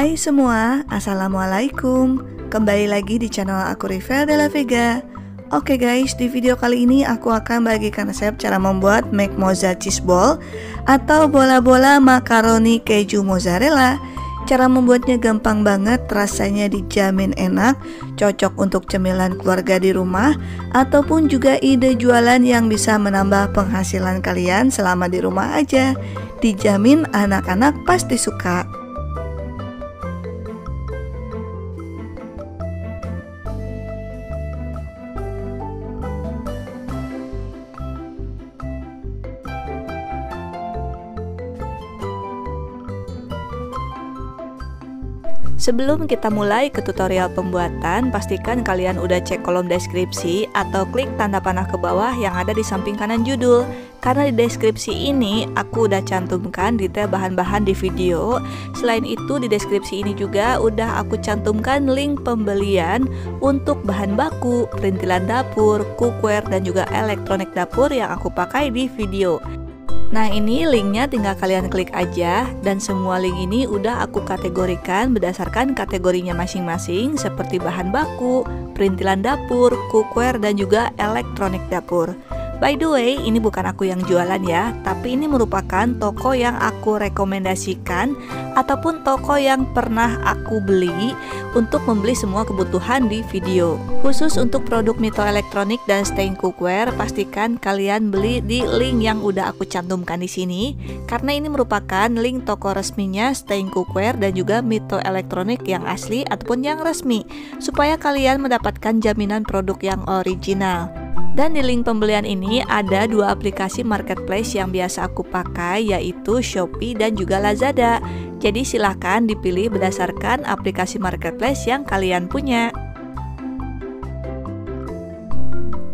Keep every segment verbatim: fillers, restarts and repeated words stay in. Hai semua, Assalamualaikum. Kembali lagi di channel aku, River de la Vega. Oke guys, di video kali ini aku akan bagikan resep cara membuat MACMOZA Cheese Ball atau bola-bola makaroni keju mozzarella. Cara membuatnya gampang banget, rasanya dijamin enak, cocok untuk cemilan keluarga di rumah ataupun juga ide jualan yang bisa menambah penghasilan kalian selama di rumah aja. Dijamin anak-anak pasti suka. Sebelum kita mulai ke tutorial pembuatan, pastikan kalian udah cek kolom deskripsi atau klik tanda panah ke bawah yang ada di samping kanan judul. Karena di deskripsi ini aku udah cantumkan detail bahan-bahan di video. Selain itu di deskripsi ini juga udah aku cantumkan link pembelian untuk bahan baku, perintilan dapur, cookware, dan juga elektronik dapur yang aku pakai di video. Nah, ini linknya tinggal kalian klik aja, dan semua link ini udah aku kategorikan berdasarkan kategorinya masing-masing seperti bahan baku, perintilan dapur, cookware, dan juga elektronik dapur. By the way, ini bukan aku yang jualan ya, tapi ini merupakan toko yang aku rekomendasikan ataupun toko yang pernah aku beli untuk membeli semua kebutuhan di video. Khusus untuk produk Mito Elektronik dan Stein Cookware, pastikan kalian beli di link yang udah aku cantumkan di sini karena ini merupakan link toko resminya Stein Cookware dan juga Mito Elektronik yang asli ataupun yang resmi supaya kalian mendapatkan jaminan produk yang original. Dan di link pembelian ini ada dua aplikasi marketplace yang biasa aku pakai, yaitu Shopee dan juga Lazada. Jadi silahkan dipilih berdasarkan aplikasi marketplace yang kalian punya.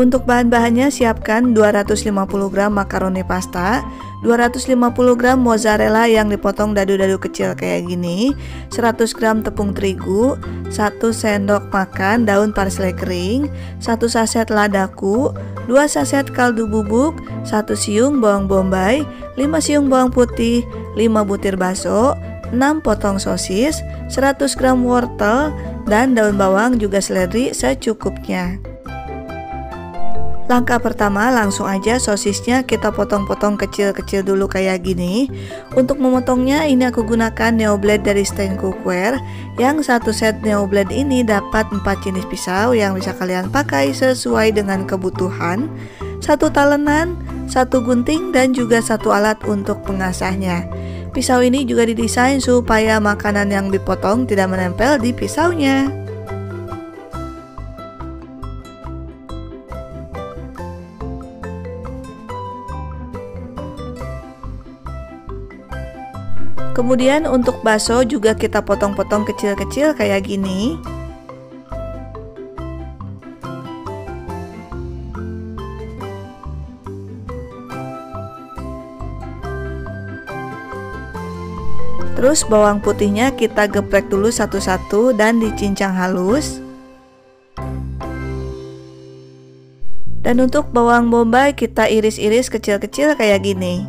Untuk bahan-bahannya siapkan dua ratus lima puluh gram makaroni pasta, dua ratus lima puluh gram mozzarella yang dipotong dadu-dadu kecil kayak gini, seratus gram tepung terigu, satu sendok makan daun parsley kering, satu saset ladaku, dua saset kaldu bubuk, satu siung bawang bombay, lima siung bawang putih, lima butir baso, enam potong sosis, seratus gram wortel, dan daun bawang juga seledri secukupnya. Langkah pertama, langsung aja sosisnya kita potong-potong kecil-kecil dulu kayak gini. Untuk memotongnya ini aku gunakan Neoblade dari Stein Cookware. Yang satu set Neoblade ini dapat empat jenis pisau yang bisa kalian pakai sesuai dengan kebutuhan. Satu talenan, satu gunting, dan juga satu alat untuk pengasahnya. Pisau ini juga didesain supaya makanan yang dipotong tidak menempel di pisaunya. Kemudian untuk baso juga kita potong-potong kecil-kecil kayak gini. Terus bawang putihnya kita geprek dulu satu-satu dan dicincang halus. Dan untuk bawang bombay kita iris-iris kecil-kecil kayak gini.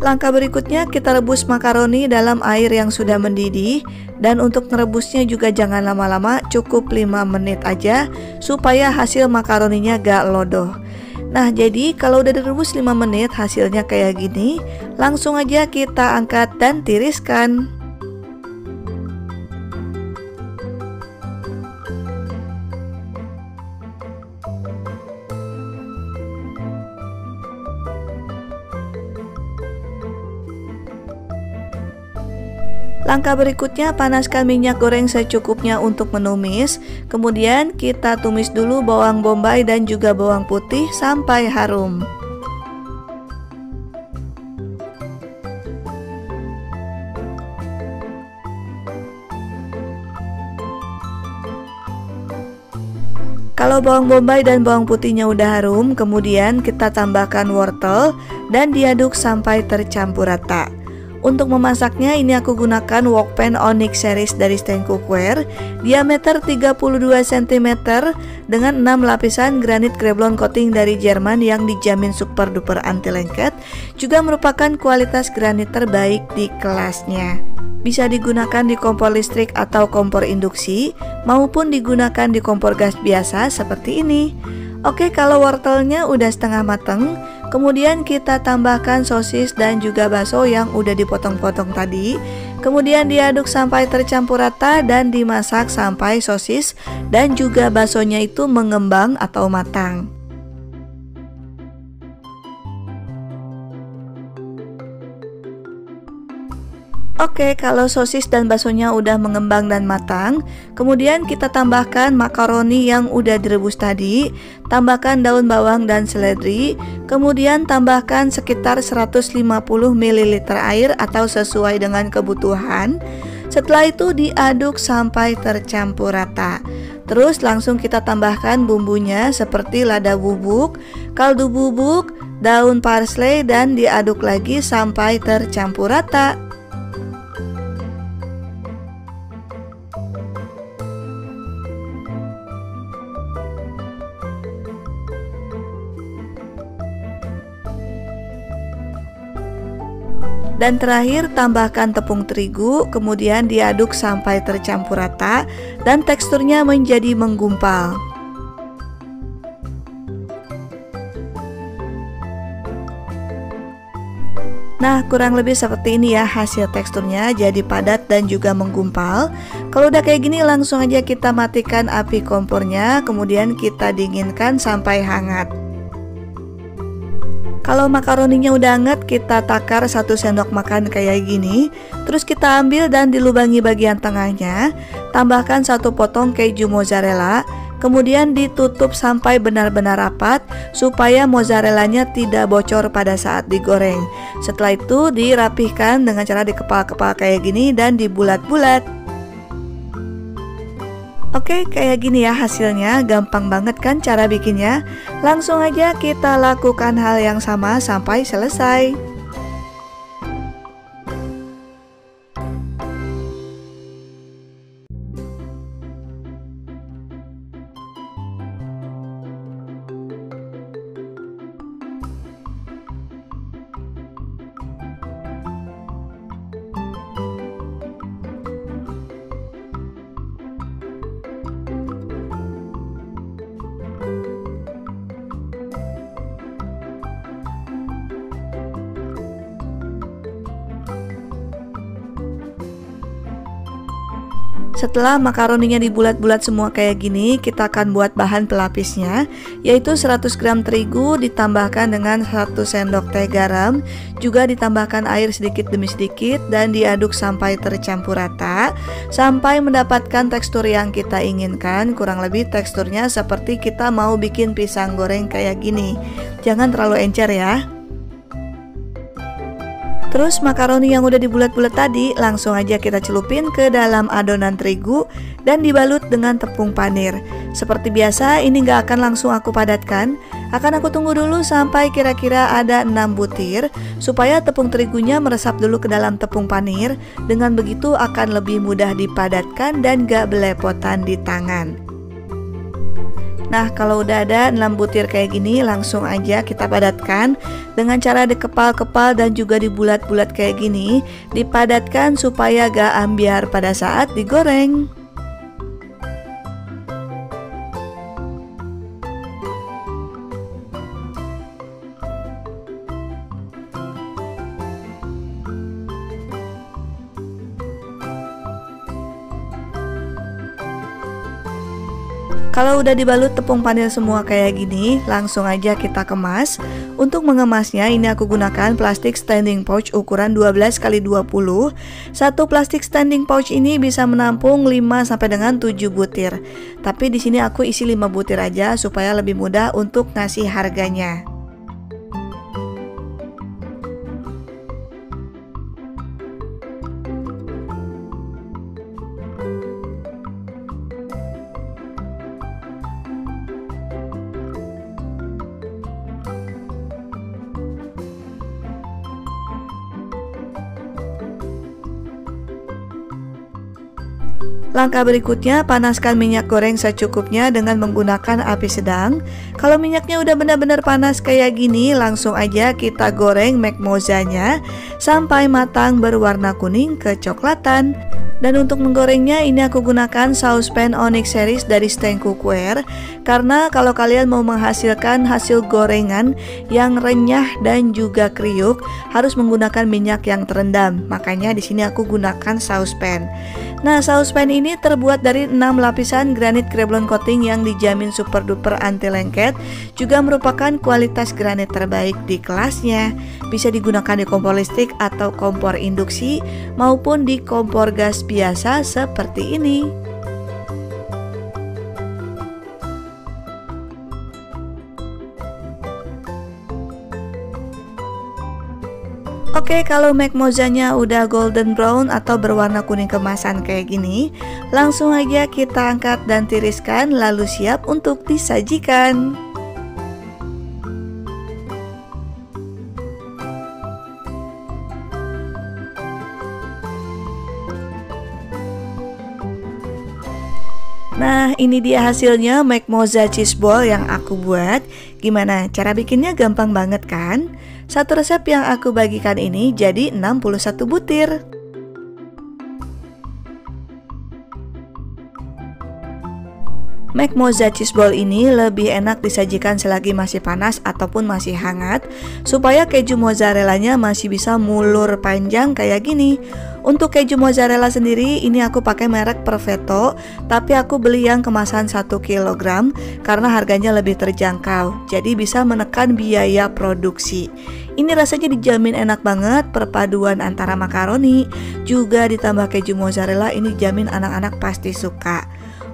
Langkah berikutnya kita rebus makaroni dalam air yang sudah mendidih. Dan untuk merebusnya juga jangan lama-lama, cukup lima menit aja supaya hasil makaroninya gak lodoh. Nah, jadi kalau udah direbus lima menit hasilnya kayak gini, langsung aja kita angkat dan tiriskan. Langkah berikutnya, panaskan minyak goreng secukupnya untuk menumis. Kemudian kita tumis dulu bawang bombay dan juga bawang putih sampai harum. Kalau bawang bombay dan bawang putihnya udah harum, kemudian kita tambahkan wortel dan diaduk sampai tercampur rata. Untuk memasaknya ini aku gunakan wokpan Onyx series dari Stein Cookware, diameter tiga puluh dua sentimeter dengan enam lapisan granit Kreblon coating dari Jerman yang dijamin super duper anti lengket, juga merupakan kualitas granit terbaik di kelasnya. Bisa digunakan di kompor listrik atau kompor induksi, maupun digunakan di kompor gas biasa seperti ini. Oke, kalau wortelnya udah setengah mateng, kemudian kita tambahkan sosis dan juga bakso yang udah dipotong-potong tadi. Kemudian diaduk sampai tercampur rata dan dimasak sampai sosis dan juga baksonya itu mengembang atau matang. Oke, kalau sosis dan baksonya udah mengembang dan matang, kemudian kita tambahkan makaroni yang udah direbus tadi, tambahkan daun bawang dan seledri, kemudian tambahkan sekitar seratus lima puluh mililiter air atau sesuai dengan kebutuhan. Setelah itu diaduk sampai tercampur rata. Terus langsung kita tambahkan bumbunya seperti lada bubuk, kaldu bubuk, daun parsley, dan diaduk lagi sampai tercampur rata. Dan terakhir tambahkan tepung terigu, kemudian diaduk sampai tercampur rata dan teksturnya menjadi menggumpal. Nah, kurang lebih seperti ini ya hasil teksturnya, jadi padat dan juga menggumpal. Kalau udah kayak gini langsung aja kita matikan api kompornya, kemudian kita dinginkan sampai hangat. Kalau makaroninya udah hangat, kita takar satu sendok makan kayak gini. Terus kita ambil dan dilubangi bagian tengahnya. Tambahkan satu potong keju mozzarella. Kemudian ditutup sampai benar-benar rapat supaya mozzarellanya tidak bocor pada saat digoreng. Setelah itu dirapihkan dengan cara dikepal-kepal kayak gini dan dibulat-bulat. Oke, kayak gini ya hasilnya, gampang banget kan cara bikinnya. Langsung aja kita lakukan hal yang sama sampai selesai. Setelah makaroninya dibulat-bulat semua kayak gini, kita akan buat bahan pelapisnya, yaitu seratus gram terigu ditambahkan dengan satu sendok teh garam, juga ditambahkan air sedikit demi sedikit dan diaduk sampai tercampur rata sampai mendapatkan tekstur yang kita inginkan. Kurang lebih teksturnya seperti kita mau bikin pisang goreng kayak gini. Jangan terlalu encer ya. Terus makaroni yang udah dibulat-bulat tadi langsung aja kita celupin ke dalam adonan terigu dan dibalut dengan tepung panir. Seperti biasa ini gak akan langsung aku padatkan, akan aku tunggu dulu sampai kira-kira ada enam butir supaya tepung terigunya meresap dulu ke dalam tepung panir. Dengan begitu akan lebih mudah dipadatkan dan gak belepotan di tangan. Nah, kalau udah ada enam butir kayak gini langsung aja kita padatkan dengan cara dikepal-kepal dan juga dibulat-bulat kayak gini. Dipadatkan supaya gak ambiar pada saat digoreng. Kalau udah dibalut tepung panir semua kayak gini, langsung aja kita kemas. Untuk mengemasnya ini aku gunakan plastik standing pouch ukuran dua belas kali dua puluh. Satu plastik standing pouch ini bisa menampung lima sampai dengan tujuh butir. Tapi di sini aku isi lima butir aja supaya lebih mudah untuk ngasih harganya. Langkah berikutnya, panaskan minyak goreng secukupnya dengan menggunakan api sedang. Kalau minyaknya udah benar-benar panas kayak gini, langsung aja kita goreng MACMOZA-nya sampai matang berwarna kuning kecoklatan. Dan untuk menggorengnya, ini aku gunakan sauspan Onyx series dari Stein Cookware, karena kalau kalian mau menghasilkan hasil gorengan yang renyah dan juga kriuk, harus menggunakan minyak yang terendam. Makanya di sini aku gunakan sauspan. Nah, sauspan ini terbuat dari enam lapisan granit Kreblon coating yang dijamin super duper anti lengket, juga merupakan kualitas granit terbaik di kelasnya. Bisa digunakan di kompor listrik atau kompor induksi maupun di kompor gas biasa seperti ini. Oke, kalau MACMOZA-nya udah golden brown atau berwarna kuning kemasan kayak gini, langsung aja kita angkat dan tiriskan, lalu siap untuk disajikan. Nah, ini dia hasilnya MACMOZA cheese ball yang aku buat. Gimana? Cara bikinnya gampang banget kan? Satu resep yang aku bagikan ini jadi enam puluh satu butir. MACMOZA cheese ball ini lebih enak disajikan selagi masih panas ataupun masih hangat, supaya keju mozzarellanya masih bisa mulur panjang kayak gini. Untuk keju mozzarella sendiri ini aku pakai merek Perfetto, tapi aku beli yang kemasan satu kilogram karena harganya lebih terjangkau, jadi bisa menekan biaya produksi. Ini rasanya dijamin enak banget, perpaduan antara makaroni juga ditambah keju mozzarella ini jamin anak-anak pasti suka.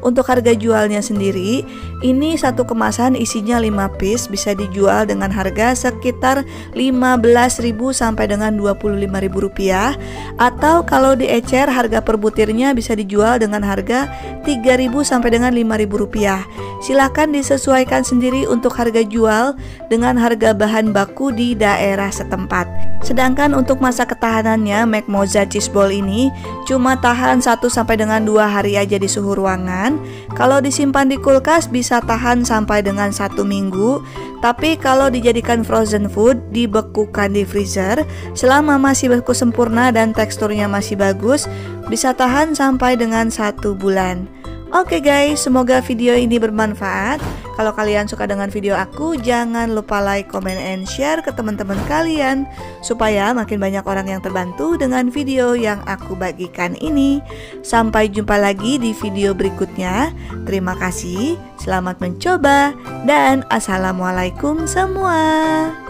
Untuk harga jualnya sendiri, ini satu kemasan isinya lima piece bisa dijual dengan harga sekitar lima belas ribu rupiah sampai dengan dua puluh lima ribu rupiah, atau kalau diecer harga per butirnya bisa dijual dengan harga tiga ribu rupiah sampai dengan lima ribu rupiah. Silahkan disesuaikan sendiri untuk harga jual dengan harga bahan baku di daerah setempat. Sedangkan untuk masa ketahanannya, MACMOZA cheese ball ini cuma tahan satu sampai dengan dua hari aja di suhu ruangan. Kalau disimpan di kulkas bisa tahan sampai dengan satu minggu, tapi kalau dijadikan frozen food, dibekukan di freezer, selama masih beku sempurna dan teksturnya masih bagus, bisa tahan sampai dengan satu bulan. Oke guys, semoga video ini bermanfaat. Kalau kalian suka dengan video aku, jangan lupa like, comment, and share ke teman-teman kalian, supaya makin banyak orang yang terbantu dengan video yang aku bagikan ini. Sampai jumpa lagi di video berikutnya. Terima kasih, selamat mencoba, dan assalamualaikum semua.